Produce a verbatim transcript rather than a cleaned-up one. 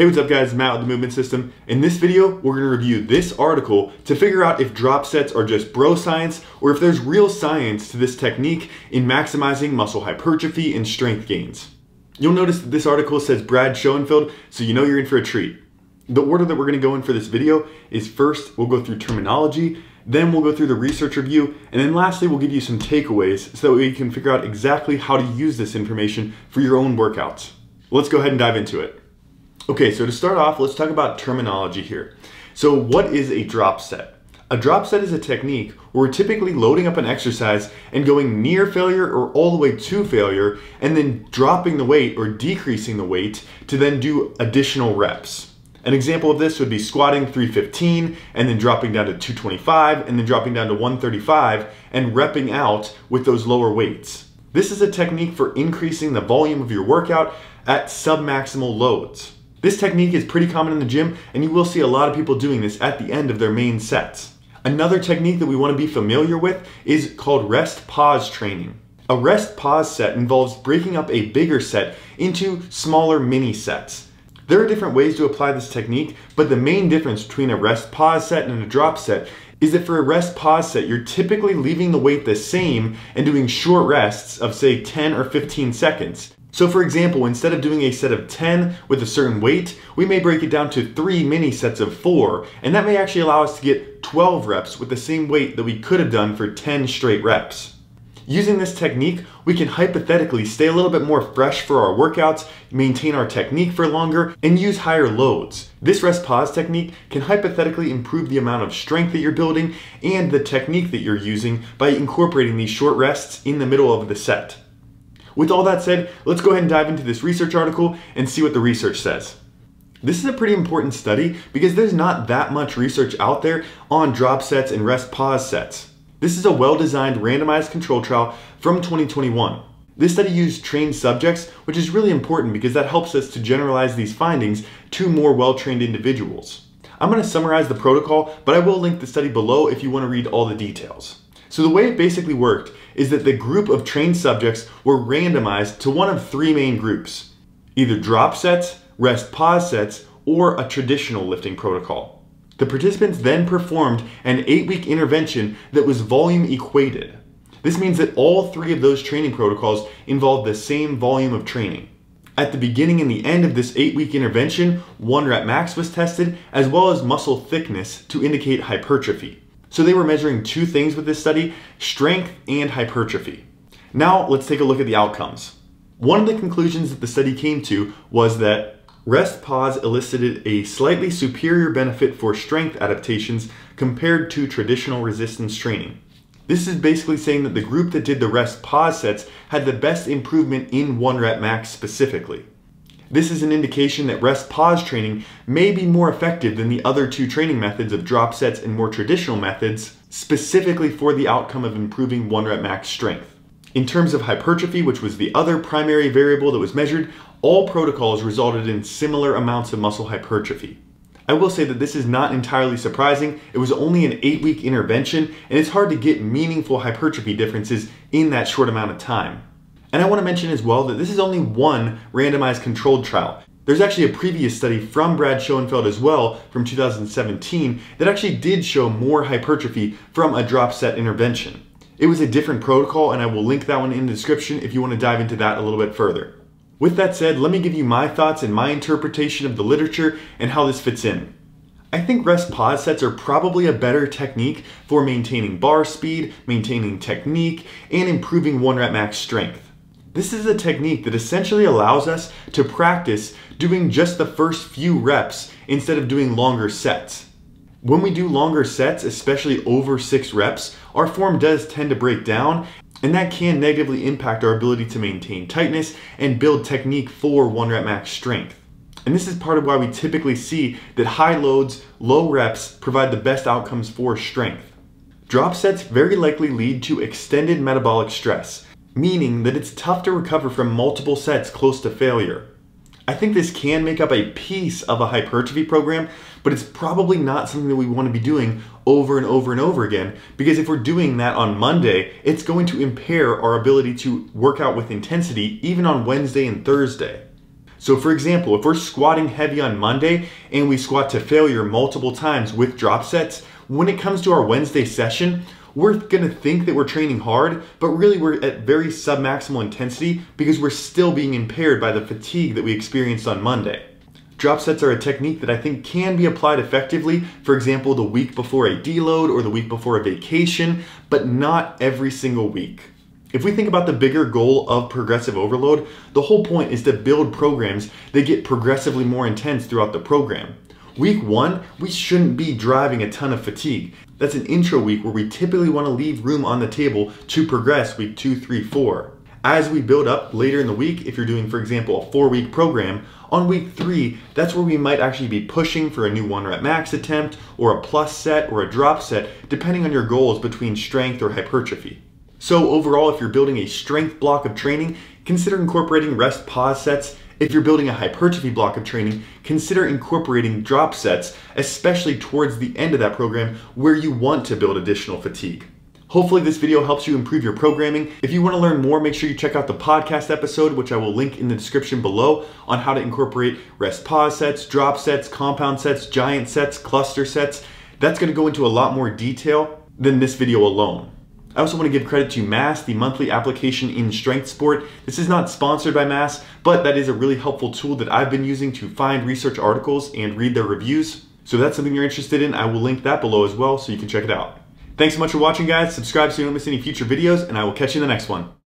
Hey, what's up guys, Matt with The Movement System. In this video, we're gonna review this article to figure out if drop sets are just bro science or if there's real science to this technique in maximizing muscle hypertrophy and strength gains. You'll notice that this article says Brad Schoenfeld, so you know you're in for a treat. The order that we're gonna go in for this video is first, we'll go through terminology, then we'll go through the research review, and then lastly, we'll give you some takeaways so that we can figure out exactly how to use this information for your own workouts. Let's go ahead and dive into it. Okay, so to start off, let's talk about terminology here. So what is a drop set? A drop set is a technique where we're typically loading up an exercise and going near failure or all the way to failure, and then dropping the weight or decreasing the weight to then do additional reps. An example of this would be squatting three fifteen and then dropping down to two twenty-five and then dropping down to one thirty-five and repping out with those lower weights. This is a technique for increasing the volume of your workout at submaximal loads. This technique is pretty common in the gym, and you will see a lot of people doing this at the end of their main sets. Another technique that we want to be familiar with is called rest-pause training. A rest-pause set involves breaking up a bigger set into smaller mini sets. There are different ways to apply this technique, but the main difference between a rest-pause set and a drop set is that for a rest-pause set, you're typically leaving the weight the same and doing short rests of say ten or fifteen seconds. So for example, instead of doing a set of ten with a certain weight, we may break it down to three mini sets of four, and that may actually allow us to get twelve reps with the same weight that we could have done for ten straight reps. Using this technique, we can hypothetically stay a little bit more fresh for our workouts, maintain our technique for longer, and use higher loads. This rest-pause technique can hypothetically improve the amount of strength that you're building and the technique that you're using by incorporating these short rests in the middle of the set. With all that said, let's go ahead and dive into this research article and see what the research says. This is a pretty important study because there's not that much research out there on drop sets and rest-pause sets. This is a well-designed randomized control trial from twenty twenty-one. This study used trained subjects, which is really important because that helps us to generalize these findings to more well-trained individuals. I'm going to summarize the protocol, but I will link the study below if you want to read all the details. So the way it basically worked is that the group of trained subjects were randomized to one of three main groups, either drop sets, rest-pause sets, or a traditional lifting protocol. The participants then performed an eight-week intervention that was volume equated. This means that all three of those training protocols involved the same volume of training. At the beginning and the end of this eight-week intervention, one rep max was tested, as well as muscle thickness to indicate hypertrophy. So they were measuring two things with this study, strength and hypertrophy. Now let's take a look at the outcomes. One of the conclusions that the study came to was that rest-pause elicited a slightly superior benefit for strength adaptations compared to traditional resistance training. This is basically saying that the group that did the rest-pause sets had the best improvement in one rep max specifically. This is an indication that rest-pause training may be more effective than the other two training methods of drop sets and more traditional methods, specifically for the outcome of improving one rep max strength. In terms of hypertrophy, which was the other primary variable that was measured, all protocols resulted in similar amounts of muscle hypertrophy. I will say that this is not entirely surprising. It was only an eight-week intervention, and it's hard to get meaningful hypertrophy differences in that short amount of time. And I want to mention as well that this is only one randomized controlled trial. There's actually a previous study from Brad Schoenfeld as well from two thousand seventeen that actually did show more hypertrophy from a drop set intervention. It was a different protocol, and I will link that one in the description if you want to dive into that a little bit further. With that said, let me give you my thoughts and my interpretation of the literature and how this fits in. I think rest-pause sets are probably a better technique for maintaining bar speed, maintaining technique, and improving one rep max strength. This is a technique that essentially allows us to practice doing just the first few reps instead of doing longer sets. When we do longer sets, especially over six reps, our form does tend to break down, and that can negatively impact our ability to maintain tightness and build technique for one rep max strength. And this is part of why we typically see that high loads, low reps provide the best outcomes for strength. Drop sets very likely lead to extended metabolic stress, meaning that it's tough to recover from multiple sets close to failure. I think this can make up a piece of a hypertrophy program, but it's probably not something that we want to be doing over and over and over again, because if we're doing that on Monday, it's going to impair our ability to work out with intensity even on Wednesday and Thursday. So for example, if we're squatting heavy on Monday and we squat to failure multiple times with drop sets, when it comes to our Wednesday session, we're gonna think that we're training hard, but really we're at very submaximal intensity because we're still being impaired by the fatigue that we experienced on Monday. Drop sets are a technique that I think can be applied effectively, for example, the week before a deload or the week before a vacation, but not every single week. If we think about the bigger goal of progressive overload, the whole point is to build programs that get progressively more intense throughout the program. Week one, we shouldn't be driving a ton of fatigue. That's an intro week where we typically want to leave room on the table to progress week two, three, four. As we build up later in the week, if you're doing, for example, a four-week program, on week three, that's where we might actually be pushing for a new one rep max attempt or a plus set or a drop set, depending on your goals between strength or hypertrophy. So overall, if you're building a strength block of training, consider incorporating rest pause sets. If you're building a hypertrophy block of training, consider incorporating drop sets, especially towards the end of that program where you want to build additional fatigue. Hopefully this video helps you improve your programming. If you want to learn more, make sure you check out the podcast episode, which I will link in the description below, on how to incorporate rest pause sets, drop sets, compound sets, giant sets, cluster sets. That's going to go into a lot more detail than this video alone. I also want to give credit to Mass, the monthly application in strength sport. This is not sponsored by Mass, but that is a really helpful tool that I've been using to find research articles and read their reviews. So if that's something you're interested in, I will link that below as well so you can check it out. Thanks so much for watching, guys. Subscribe so you don't miss any future videos, and I will catch you in the next one.